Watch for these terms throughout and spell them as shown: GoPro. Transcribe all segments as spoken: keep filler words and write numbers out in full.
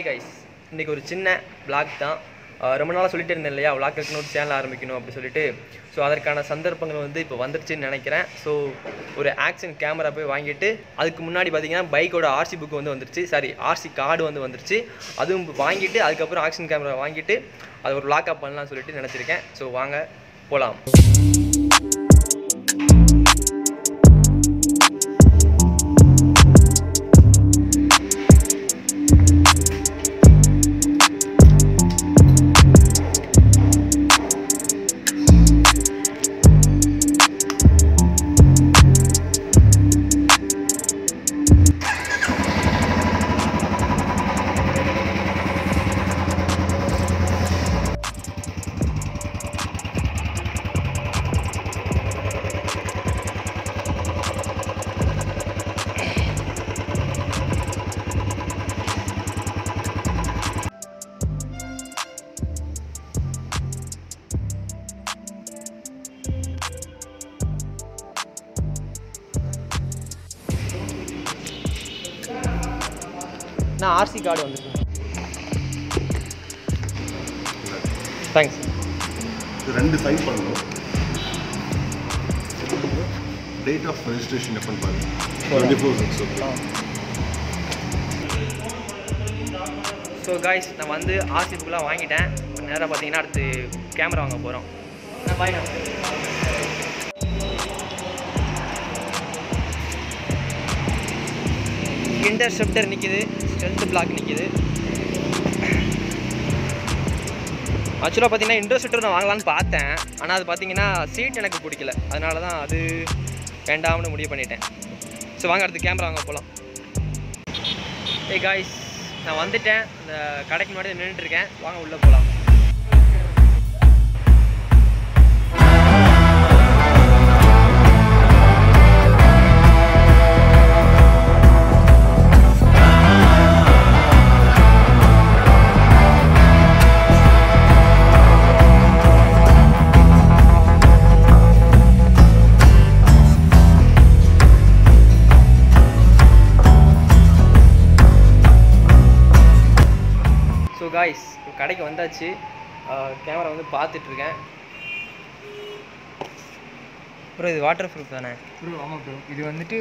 Hi guys, இன்றைக்கி ஒரு சின்ன விளாக் தான். ரொம்ப நாளாக சொல்லிட்டு இருந்தேன் இல்லையா, விளாக் இருக்கணும், ஒரு சேனல் ஆரம்பிக்கணும் அப்படி சொல்லிட்டு. ஸோ அதற்கான சந்தர்ப்பங்கள் வந்து இப்போ வந்துருச்சுன்னு நினைக்கிறேன். ஸோ ஒரு ஆக்ஷன் கேமரா போய் வாங்கிட்டு, அதுக்கு முன்னாடி பார்த்திங்கன்னா பைக்கோட ஆர்சி புக்கு வந்து வந்துருச்சு, சாரி ஆர்சி கார்டு வந்து வந்துருச்சு. அதுவும் வாங்கிட்டு அதுக்கப்புறம் ஆக்ஷன் கேமரா வாங்கிட்டு அது ஒரு விளாக் அப் பண்ணலாம்னு சொல்லிட்டு நினச்சிருக்கேன். ஸோ வாங்க போகலாம். நான் ஆர்சி கார்டு வந்துருக்கேன். தேங்க்ஸ். ரெண்டு சைன் பண்ணணும். டேட் ஆஃப் ரெஜிஸ்ட்ரேஷன் எப்போன்னு பாருங்கள். Twenty four six. So guys, நான் வந்து ஆர்சி புக்கெலாம் வாங்கிட்டேன். நேராக பார்த்தீங்கன்னா அடுத்து கேமரா வாங்க போகிறோம். நான் பாய் இன்டர்செப்டர் நிற்கிது, ஸ்டெல்த் பிளாக் நிற்கிது. ஆக்சுவலாக பார்த்தீங்கன்னா இன்டர்செப்டர் நான் வாங்கலான்னு பார்த்தேன், ஆனால் அது பார்த்தீங்கன்னா சீட் எனக்கு பிடிக்கல, அதனால தான் அது வேண்டாம்னு முடிவு பண்ணிட்டேன். ஸோ வாங்க அடுத்து கேமரா வாங்க போகலாம். ஏ காய்ஸ், நான் வந்துட்டேன். அந்த கடைக்கு முன்னாடி நின்றுட்டுருக்கேன். வாங்க உள்ளே போகலாம். காய்ஸ், கடைக்கு வந்தாச்சு. கேமரா வந்து பார்த்துட்ருக்கேன். ப்ரோ இது வாட்டர் ப்ரூஃப் தானே ப்ரோ? ஆமாம் ப்ரோ, இது வந்துட்டு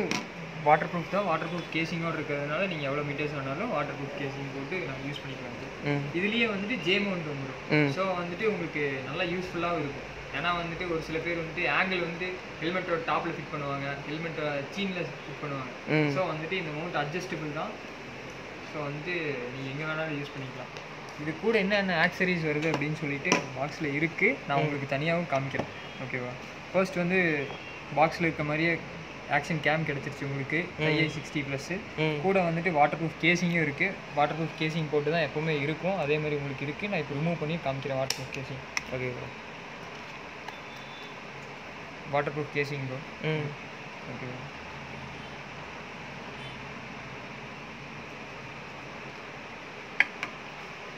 வாட்டர் ப்ரூஃப் தான். வாட்டர் ப்ரூஃப் கேசிங்கோடு இருக்கிறதுனால நீங்கள் எவ்வளோ மீட்டர்ஸ் வேணாலும் வாட்டர் ப்ரூஃப் கேசிங் போட்டு நாங்கள் யூஸ் பண்ணிக்கலாம். இதுலேயே வந்துட்டு ஜே மவுண்ட் வந்துடும். ஸோ வந்துட்டு உங்களுக்கு நல்லா யூஸ்ஃபுல்லாகவும் இருக்கும். ஏன்னா வந்துட்டு ஒரு சில பேர் வந்துட்டு ஆங்கிள் வந்து ஹெல்மெட்டோட டாப்பில் ஃபிட் பண்ணுவாங்க, ஹெல்மெட்டோட சீனில் ஃபிட் பண்ணுவாங்க. ஸோ வந்துட்டு இந்த மவுண்ட் அட்ஜஸ்டபிள் தான். ஸோ வந்துட்டு நீங்கள் எங்கே வேணாலும் யூஸ் பண்ணிக்கலாம். இது கூட என்னென்ன ஆக்சரிஸ் வருது அப்படின்னு சொல்லிட்டு பாக்ஸில் இருக்குது, நான் உங்களுக்கு தனியாகவும் காமிக்கிறேன். ஓகேவா? ஃபர்ஸ்ட் வந்து பாக்ஸில் இருக்க மாதிரியே ஆக்ஷன் கேம் கிடச்சிருச்சு உங்களுக்கு, ஐஐ சிக்ஸ்டி ப்ளஸ்ஸு. கூட வந்துட்டு வாட்டர் ப்ரூஃப் கேசிங்கும் இருக்குது. வாட்டர் ப்ரூஃப் கேசிங் போட்டு தான் எப்போவுமே இருக்கும். அதே மாதிரி உங்களுக்கு இருக்குது. நான் இப்போ ரிமூவ் பண்ணி காமிக்கிறேன் waterproof casing. Okay bro, waterproof casing bro. Okay,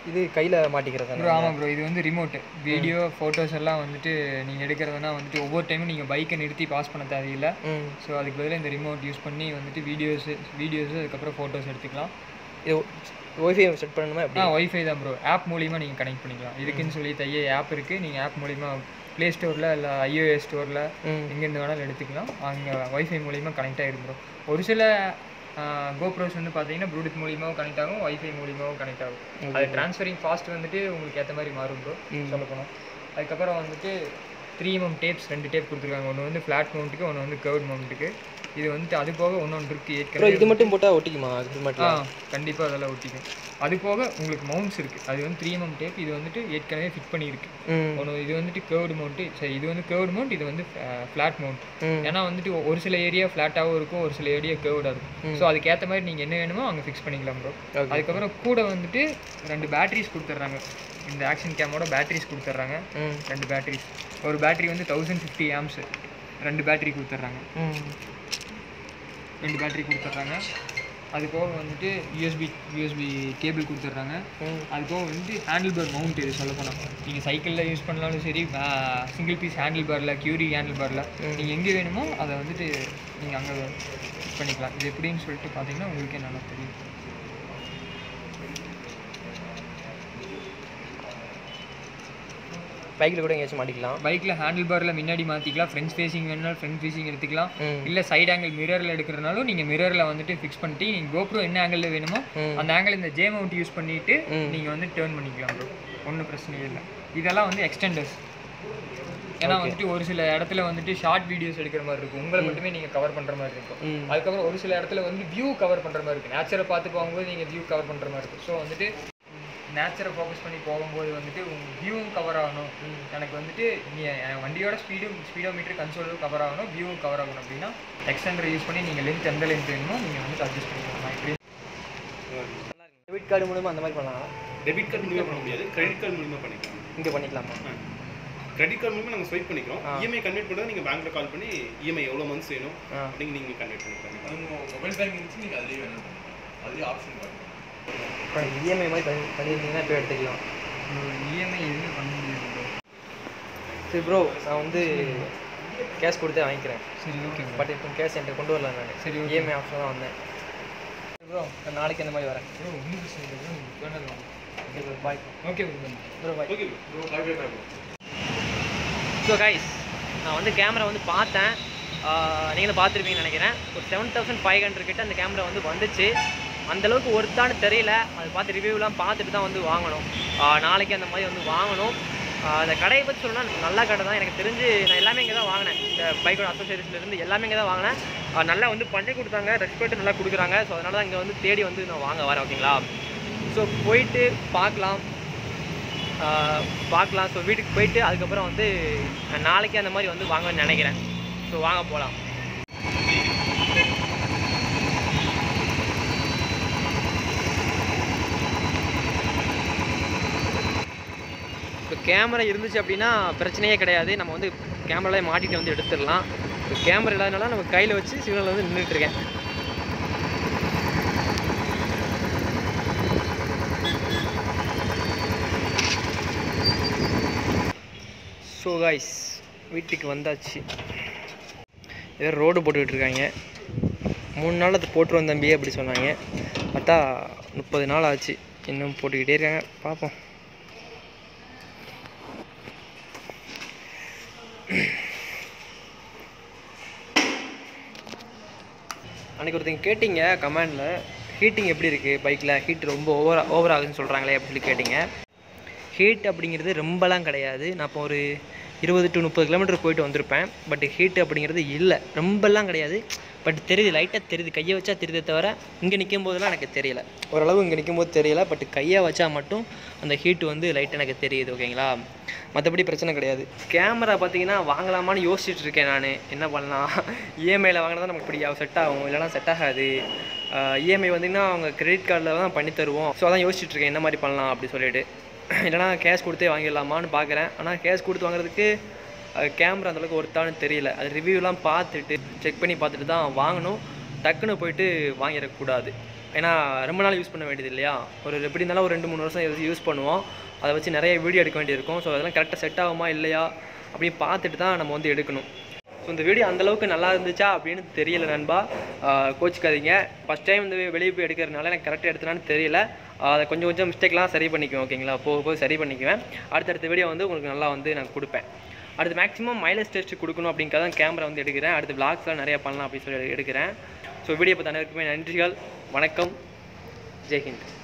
இது கையில் மாட்டிக்கிறது ப்ரோ? ஆமாம் ப்ரோ, இது வந்து ரிமோட்டு வீடியோ ஃபோட்டோஸ் எல்லாம் வந்துட்டு நீங்கள் எடுக்கிறதுனா வந்துட்டு ஒவ்வொரு டைமும் நீங்கள் பைக்கை நிறுத்தி பாஸ் பண்ண தேவையில்லை. ஸோ அதுக்கு பதிலாக இந்த ரிமோட் யூஸ் பண்ணி வந்துட்டு வீடியோஸு வீடியோஸு அதுக்கப்புறம் ஃபோட்டோஸ் எடுத்துக்கலாம். இது ஒய்ஃபை செட் பண்ணணுமா? ஆ, ஒய்ஃபை தான் ப்ரோ. ஆப் மூலிமா நீங்கள் கனெக்ட் பண்ணிக்கலாம். இதுக்குன்னு சொல்லி தைய ஆப் இருக்குது. நீங்கள் ஆப் மூலிமா ப்ளே ஸ்டோரில் இல்லை ஐஓஎஸ் ஸ்டோரில் எங்கேருந்து வேணாலும் எடுத்துக்கலாம். அங்கே ஒய்ஃபை மூலிமா கனெக்ட் ஆகிடும் ப்ரோ. ஒரு சில கோப்ரோஸ் வந்து பார்த்தீங்கன்னா ப்ளூடூத் மூலியமாகவும் கனெக்ட் ஆகும், ஒய்ஃபை மூலியமாகவும் கனெக்ட் ஆகும். அது ட்ரான்ஸ்ஃபரிங் ஃபாஸ்ட் வந்துட்டு உங்களுக்கு ஏற்ற மாதிரி மாறும் ப்ரோ சொல்ல போனால். அதுக்கப்புறம் வந்துட்டு த்ரீ எம்எம் டேப்ஸ் ரெண்டு டேப் கொடுத்துருக்காங்க. ஒன்று வந்து ஃப்ளாட் மவுண்ட்டுக்கு, ஒன்று வந்து கர்வ் மவுண்ட்டுக்கு. இது வந்துட்டு அது போக ஒன்று ஒன்று இருக்குது. ஏற்கனவே இது மட்டும் போட்டால் ஒட்டிக்குமா? அது மட்டும் ஆ, கண்டிப்பாக அதெல்லாம் ஒட்டிக்கும். அது போக உங்களுக்கு மவுண்ட்ஸ் இருக்குது. அது வந்து த்ரீ எம்எம் டேப், இது வந்துட்டு ஏற்கனவே ஃபிட் பண்ணியிருக்கு. ஒன்று இது வந்துட்டு கர்வ்டு மவுண்ட்டு, சரி இது வந்து கர்வ்டு மவுண்ட், இது வந்து ஃப்ளாட் மவுண்ட். ஏன்னா வந்துட்டு ஒரு சில ஏரியா ஃப்ளாட்டாகவும் இருக்கும், ஒரு சில ஏரியா கர்வ்டாக இருக்கும். ஸோ அதுக்கேற்ற மாதிரி நீங்கள் என்ன வேணுமோ அங்கே ஃபிக்ஸ் பண்ணிக்கலாம் ப்ரோ. அதுக்கப்புறம் கூட வந்துட்டு ரெண்டு பேட்டரிஸ் கொடுத்துட்றாங்க. இந்த ஆக்ஷன் கேமோட பேட்டரிஸ் கொடுத்துட்றாங்க. ரெண்டு பேட்டரிஸ், ஒரு பேட்டரி வந்து தௌசண்ட் ஃபிஃப்டி ஆம்ஸு, ரெண்டு பேட்டரி கொடுத்துட்றாங்க. ரெண்டு பேட்டரி கொடுத்துட்றாங்க. அதுபோக வந்துட்டு யூஎஸ்பி யூஎஸ்பி கேபிள் கொடுத்துட்றாங்க. அதுபோக வந்துட்டு ஹேண்டில் பார் மவுண்ட். இது சொல்ல போனால் நீங்கள் சைக்கிளில் யூஸ் பண்ணாலும் சரி, சிங்கிள் பீஸ் ஹேண்டில் பாரில், கியூரி ஹேண்டில் பாரில் நீங்கள் எங்கே வேணுமோ அதை வந்துட்டு நீங்கள் அங்கே பண்ணிக்கலாம். இது எப்படின்னு சொல்லிட்டு பார்த்தீங்கன்னா உங்களுக்கே நல்லா தெரியும். பைக்ல கூட எங்கயாச்சும் மாட்டிக்கலாம். பைக்ல ஹேண்டில் பார்ல முன்னாடி மாட்டிக்கலாம், ஃப்ரண்ட் ஃபேசிங் வேணும்னா ஃப்ரண்ட் ஃபேசிங் எடுத்துக்கலாம், இல்ல சைடு ஆங்கிள் மிரர்ல எடுக்கறனாலும் நீங்க மிரர்ல வந்துட்டு ஃபிக்ஸ் பண்ணிட்டு நீங்க GoPro என்ன ஆங்கிள்ல வேணுமோ அந்த ஆங்கிள் இந்த J mount யூஸ் பண்ணிட்டு நீங்க வந்து டர்ன் பண்ணிக்கலாம் bro. ஒண்ணு பிரச்சனை இல்ல. இதெல்லாம் வந்து எக்ஸ்டெண்டர்ஸ். ஏன்னா வந்துட்டு ஒரு சில இடத்துல வந்துட்டு ஷார்ட் வீடியோஸ் எடுக்கிற மாதிரி இருக்கும், உங்களை மட்டுமே நீங்கள் கவர் பண்ணுற மாதிரி இருக்கும். அதுக்கப்புறம் ஒரு சில இடத்துல வந்து வியூ கவர் பண்ணுற மாதிரி இருக்கும், நேச்சரை பார்த்து போகும்போது நீங்கள் வியூ கவர் பண்ணுற மாதிரி இருக்கும். ஸோ வந்துட்டு நேச்சரை ஃபோக்கஸ் பண்ணி போகும்போது வந்துட்டு உங்கள் வியூவும் கவர் ஆகணும், எனக்கு வந்துட்டு நீ வண்டியோட ஸ்பீடும் ஸ்பீடோ மீட்டர் கன்சோலும் கவர் ஆகணும், வியூவும் கவர் ஆகணும் அப்படின்னா எக்ஸ்டெண்டர் யூஸ் பண்ணி நீங்கள் லென்த் எந்த லென்த் வேணுமோ நீங்கள் வந்துட்டு அட்ஜஸ்ட் பண்ணிக்கலாம். இப்படி டெபிட் கார்டு மூலமாக அந்த மாதிரி பண்ணலாம். டெபிட் கார்டு மூலமாக பண்ண முடியாது, கிரெடிட் கார்டு மூலமாக பண்ணிக்கலாம். இங்கே பண்ணிக்கலாமா? கிரெடிட் கார்டு மூலமா நாங்கள் ஸ்வைப் பண்ணிக்கிறோம். இஎம்ஐ கன்வெர்ட் பண்ணுறது நீங்கள் பேங்க்கில் கால் பண்ணி இஎம்ஐ எவ்வளோ மந்த்ஸ் வேணும் அப்படின்னு நீங்கள் கன்வெர்ட் பண்ணிக்கலாம். அதுவும் மொபைல் பேங்கிங் இருந்துச்சு, நீங்கள் அதுலேயே வேணும், அதுலேயே ஆப்ஷன் பார்க்கலாம். இப்போ இஎம்ஐ மாதிரி பண்ணி பண்ணியிருந்தீங்கன்னா இப்போ எடுத்துக்கலாம். இஎம்ஐ எதுவுமே பண்ண முடியாது ப்ரோ. சரி ப்ரோ, நான் வந்து கேஷ் கொடுத்தே வாங்கிக்கிறேன். சரி ஓகே, பட் இப்போ கேஷ் என்கிட்ட கொண்டு வரலாம் நான். சரி இஎம்ஐ ஆப்ஷன் தான் வந்தேன் ப்ரோ. நாளைக்கு அந்த மாதிரி வரேன் ப்ரோ. ஒன்றும் பிரச்சனை இல்லை ப்ரோ, நீங்கள் கொண்டு வரலாம். Okay bro, bye. Okay bro, bro bye. Okay bro, bye bye bye bro. So guys, நான் வந்து கேமரா வந்து பார்த்தேன், நீங்களும் பார்த்துருப்பீங்கன்னு நினைக்கிறேன். ஒரு செவன் தௌசண்ட் ஃபைவ் ஹண்ட்ரட் கிட்ட அந்த கேமரா வந்து வந்துச்சு. அந்தளவுக்கு ஒர்த்தானு தெரியல, அதை பார்த்து ரிவ்யூலாம் பார்த்துட்டு தான் வந்து வாங்கணும். நாளைக்கு அந்த மாதிரி வந்து வாங்கணும். அந்த கடையை பற்றி சொல்லணும்னா நல்ல கடை தான். எனக்கு தெரிஞ்சு நான் எல்லாமே இங்கே தான் வாங்கினேன். இந்த பைக்கோட அசோசியேஷன்லேருந்து எல்லாமே இங்கே தான் வாங்கினேன். நல்லா வந்து பண்ணி கொடுத்தாங்க, ரெஸ்பெக்ட் நல்லா கொடுக்குறாங்க. ஸோ அதனால தான் இங்கே வந்து தேடி வந்து நான் வாங்க வரேன். ஓகேங்களா, ஸோ போயிட்டு பார்க்கலாம் பார்க்கலாம் ஸோ வீட்டுக்கு போயிட்டு அதுக்கப்புறம் வந்து நாளைக்கு அந்த மாதிரி வந்து வாங்கன்னு நினைக்கிறேன். ஸோ வாங்க போகலாம். இப்போ கேமரா இருந்துச்சு அப்படின்னா பிரச்சனையே கிடையாது, நம்ம வந்து கேமராலே மாட்டிகிட்டு வந்து எடுத்துடலாம். இப்போ கேமரா இல்லாதனால நம்ம கையில் வச்சு சிக்னலில் வந்து நின்றுட்டுருக்கேன். ஸோ காய்ஸ், வீட்டுக்கு வந்தாச்சு. ஏதோ ரோடு போட்டுக்கிட்டுருக்காங்க. மூணு நாள் அது போட்டுருவோம் தம்பியே அப்படி சொன்னாங்க. பார்த்தா முப்பது நாள் ஆச்சு, இன்னும் போட்டுக்கிட்டே இருக்காங்க. பார்ப்போம். அன்றைக்கி ஒருத்தங்க கேட்டிங்க கமெண்டில், ஹீட்டிங் எப்படி இருக்குது பைக்கில், ஹீட் ரொம்ப ஓவர் ஓவர் ஆகுதுன்னு சொல்கிறாங்களே அப்படின்னு சொல்லி கேட்டிங்க. ஹீட் அப்படிங்கிறது ரொம்பலாம் கிடையாது. நான் இப்போ ஒரு இருபது டு முப்பது கிலோமீட்டர் போயிட்டு வந்திருப்பேன். பட் ஹீட் அப்படிங்கிறது இல்லை, ரொம்பலாம் கிடையாது. பட் தெரியுது, லைட்டாக தெரியுது, கையை வச்சா தெரியுதே தவிர இங்கே நிற்கும் போதெல்லாம் எனக்கு தெரியலை. ஓரளவு இங்கே நிற்கும் போது தெரியலை, பட் கையை வச்சா மட்டும் அந்த ஹீட் வந்து லைட்டாக எனக்கு தெரியுது. ஓகேங்களா, மற்றபடி பிரச்சனை கிடையாது. கேமரா பார்த்தீங்கன்னா வாங்கலாமான்னு யோசிச்சுட்டு இருக்கேன். நான் என்ன பண்ணலாம், இஎம்ஐயில் வாங்கினா தான் நமக்கு இப்படி செட் ஆகும், இல்லைனா செட் ஆகாது. இஎம்ஐ வந்தீங்கன்னா அவங்க கிரெடிட் கார்டில் தான் பண்ணி தருவோம். ஸோ அதான் யோசிச்சுட்டு இருக்கேன் என்ன மாதிரி பண்ணலாம் அப்படி சொல்லிட்டு. இல்லைனா கேஷ் கொடுத்தே வாங்கிடலாமான்னு பார்க்குறேன். ஆனால் கேஷ் கொடுத்து வாங்குறதுக்கு கேமரா அந்தளவுக்கு ஒர்த்தானு தெரியல. அது ரிவ்யூலாம் பார்த்துட்டு செக் பண்ணி பார்த்துட்டு தான் வாங்கணும். டக்குன்னு போயிட்டு வாங்கிடக்கூடாது, ஏன்னா ரொம்ப நாள் யூஸ் பண்ண வேண்டியது இல்லையா. ஒரு எப்படி இருந்தாலும் ஒரு ரெண்டு மூணு வருஷம் யூஸ் பண்ணுவோம், அதை வச்சு நிறைய வீடியோ எடுக்க வேண்டியிருக்கும். ஸோ அதெல்லாம் கரெக்டாக செட் ஆகுமா இல்லையா அப்படி பார்த்துட்டு தான் நம்ம வந்து எடுக்கணும். ஸோ இந்த வீடியோ அந்தளவுக்கு நல்லா இருந்துச்சா அப்படின்னு தெரியல நண்பா, கோச்சிக்காதீங்க. ஃபஸ்ட் டைம் இந்த வெளியே போய் எடுக்கிறதுனால எனக்கு கரெக்டாக எடுத்தனான்னு தெரியல. அதை கொஞ்சம் கொஞ்சம் மிஸ்டேக்லாம் சரி பண்ணிக்குவேன். ஓகேங்களா, போக போக சரி பண்ணிக்குவேன். அடுத்தடுத்த வீடியோ வந்து உங்களுக்கு நல்லா வந்து நான் கொடுப்பேன். அடுத்து மேக்ஸிமம் மைலேஜ் டெஸ்ட் கொடுக்கணும் அப்படிங்கிறத கேமரா வந்து எடுக்கிறேன். அடுத்து விளாக்ஸ்லாம் நிறையா பண்ணலாம் அப்படின்னு சொல்லி எடுக்கிறேன். ஸோ வீடியோ பார்த்த அனைவருக்குமே நன்றிகள், வணக்கம், ஜெய்ஹிந்த்.